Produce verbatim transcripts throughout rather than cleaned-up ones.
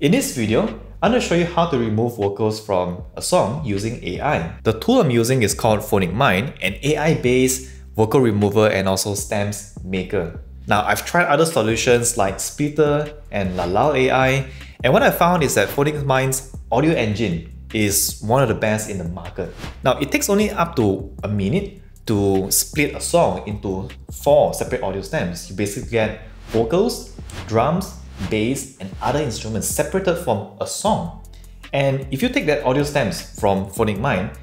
In this video, I'm going to show you how to remove vocals from a song using A I. The tool I'm using is called PhonicMind, an A I-based vocal remover and also stems maker. Now, I've tried other solutions like Splitter and LALAL dot A I, and what I found is that PhonicMind's audio engine is one of the best in the market. Now, it takes only up to a minute to split a song into four separate audio stems. You basically get vocals, drums, bass, and other instruments separated from a song. And if you take that audio stems from PhonicMind,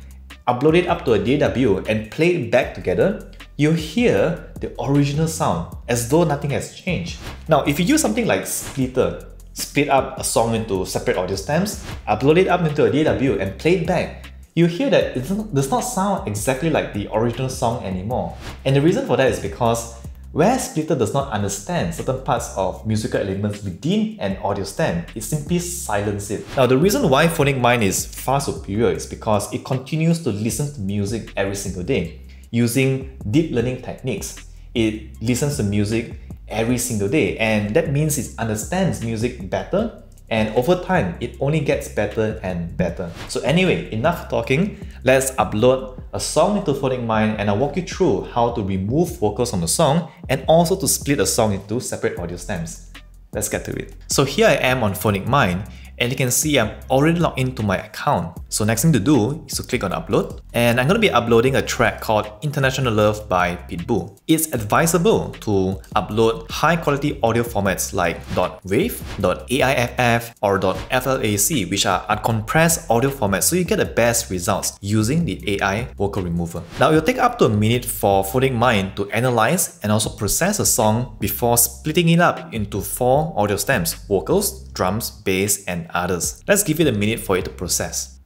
upload it up to a D A W and play it back together, you hear the original sound as though nothing has changed. Now, if you use something like Splitter, split up a song into separate audio stems, upload it up into a D A W and play it back, you hear that it does not sound exactly like the original song anymore. And the reason for that is because where Splitter does not understand certain parts of musical elements within an audio stem, it simply silences it. Now, the reason why PhonicMind is far superior is because it continues to listen to music every single day. Using deep learning techniques, it listens to music every single day, and that means it understands music better, and over time, it only gets better and better. So anyway, enough talking, let's upload a song into PhonicMind and I'll walk you through how to remove vocals from the song and also to split a song into separate audio stems. Let's get to it. So here I am on PhonicMind, and you can see I'm already logged into my account. So next thing to do is to click on upload, and I'm going to be uploading a track called International Love by Pitbull. It's advisable to upload high quality audio formats like .wave, .aiff or .flac, which are uncompressed audio formats, so you get the best results using the A I vocal remover. Now, it will take up to a minute for PhonicMind to analyze and also process a song before splitting it up into four audio stems: vocals, drums, bass and others. Let's give it a minute for it to process.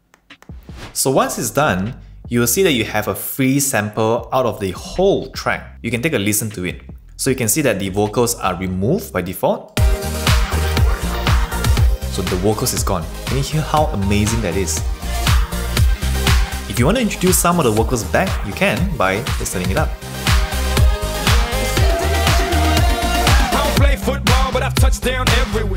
So once it's done, you will see that you have a free sample out of the whole track. You can take a listen to it. So you can see that the vocals are removed by default. So the vocals is gone. Can you hear how amazing that is? If you want to introduce some of the vocals back, you can by listening it up. I don't play football, but I've touched down everywhere.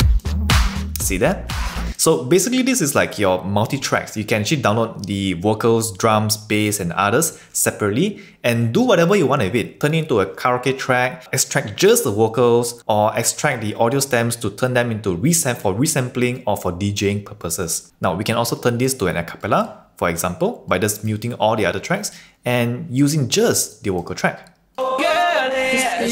See that? So basically, this is like your multi-tracks. You can actually download the vocals, drums, bass, and others separately and do whatever you want with it. Turn it into a karaoke track, extract just the vocals, or extract the audio stems to turn them into resam for resampling or for DJing purposes. Now, we can also turn this to an a cappella, for example, by just muting all the other tracks and using just the vocal track. Oh, girl, yeah.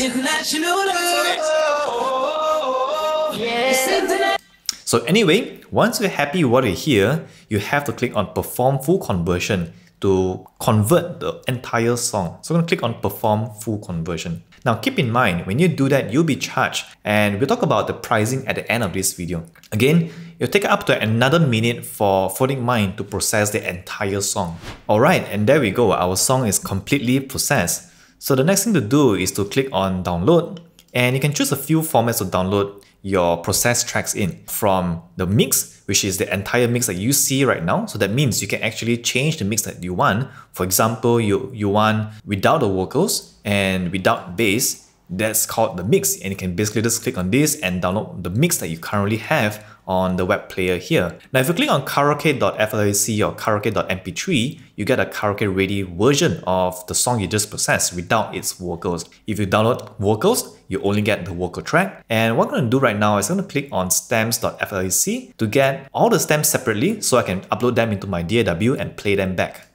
Yeah. So anyway, once you're happy with what you hear, you have to click on Perform Full Conversion to convert the entire song. So I'm going to click on Perform Full Conversion. Now keep in mind, when you do that, you'll be charged, and we'll talk about the pricing at the end of this video. Again, it'll take up to another minute for PhonicMind to process the entire song. Alright, and there we go, our song is completely processed. So the next thing to do is to click on Download, and you can choose a few formats to download your processed tracks in, from the mix, which is the entire mix that you see right now. So that means you can actually change the mix that you want. For example, you, you want without the vocals and without bass. That's called the mix, and you can basically just click on this and download the mix that you currently have on the web player here. Now, if you click on karaoke dot flac or karaoke dot m p three, you get a karaoke ready version of the song you just processed without its vocals. If you download vocals, you only get the vocal track. And what I'm going to do right now is I'm going to click on stems dot flac to get all the stems separately so I can upload them into my D A W and play them back.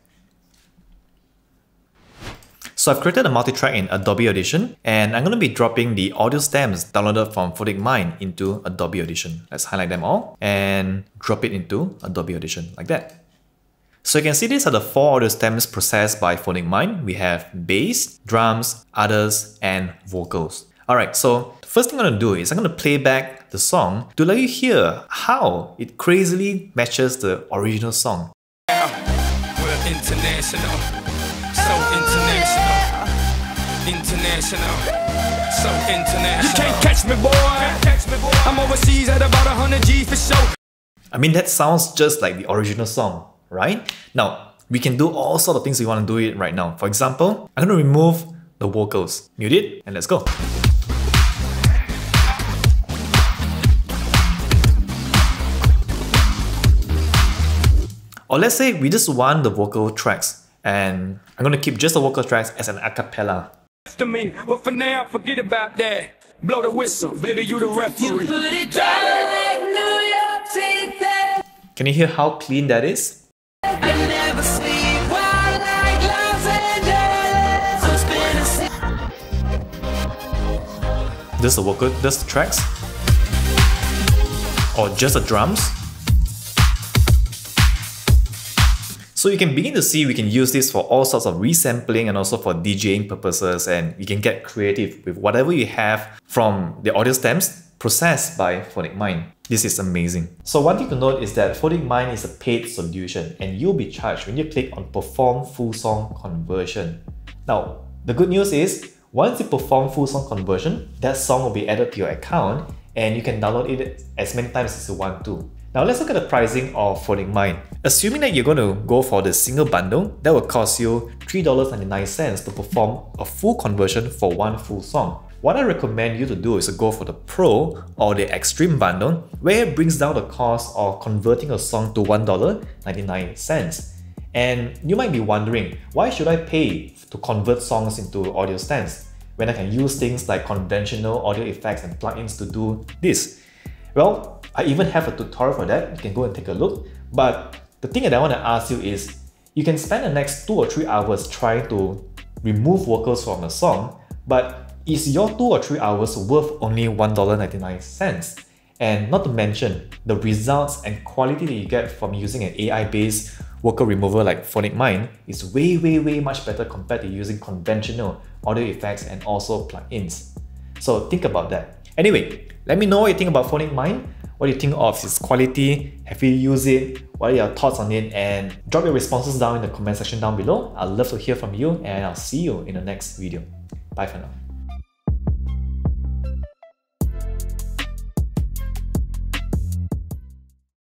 So I've created a multi-track in Adobe Audition, and I'm going to be dropping the audio stems downloaded from PhonicMind into Adobe Audition. Let's highlight them all and drop it into Adobe Audition like that. So you can see these are the four audio stems processed by PhonicMind. We have bass, drums, others, and vocals. Alright, so the first thing I'm going to do is I'm going to play back the song to let you hear how it crazily matches the original song. We're international. So international, international, so international. You can't catch me, boy. Catch me, boy. I'm overseas at about one hundred G for show. I mean, that sounds just like the original song, right? Now, we can do all sorts of things we want to do it right now. For example, I'm going to remove the vocals. Mute it and let's go. Or let's say we just want the vocal tracks, and I'm going to keep just the vocal tracks as an a cappella. To me, but for now, forget about that. Blow the whistle, baby, you the referee. Can you hear how clean that is? Just the vocal, just the tracks, or just the drums. So you can begin to see we can use this for all sorts of resampling and also for DJing purposes, and you can get creative with whatever you have from the audio stems processed by PhonicMind. This is amazing. So one thing to note is that PhonicMind is a paid solution, and you'll be charged when you click on Perform Full Song Conversion. Now, the good news is, once you perform full song conversion, that song will be added to your account and you can download it as many times as you want to. Now let's look at the pricing of PhonicMind. Assuming that you're going to go for the single bundle, that will cost you three dollars and ninety-nine cents to perform a full conversion for one full song. What I recommend you to do is to go for the Pro or the Extreme bundle, where it brings down the cost of converting a song to one dollar and ninety-nine cents. And you might be wondering, why should I pay to convert songs into audio stems when I can use things like conventional audio effects and plugins to do this? Well, I even have a tutorial for that. You can go and take a look. But the thing that I want to ask you is, you can spend the next two or three hours trying to remove vocals from a song, but is your two or three hours worth only one dollar and ninety-nine cents? And not to mention the results and quality that you get from using an A I-based vocal remover like PhonicMind is way, way, way much better compared to using conventional audio effects and also plugins. So think about that. Anyway, let me know what you think about PhonicMind. What do you think of its quality? Have you used it? What are your thoughts on it? And drop your responses down in the comment section down below. I'd love to hear from you, and I'll see you in the next video. Bye for now.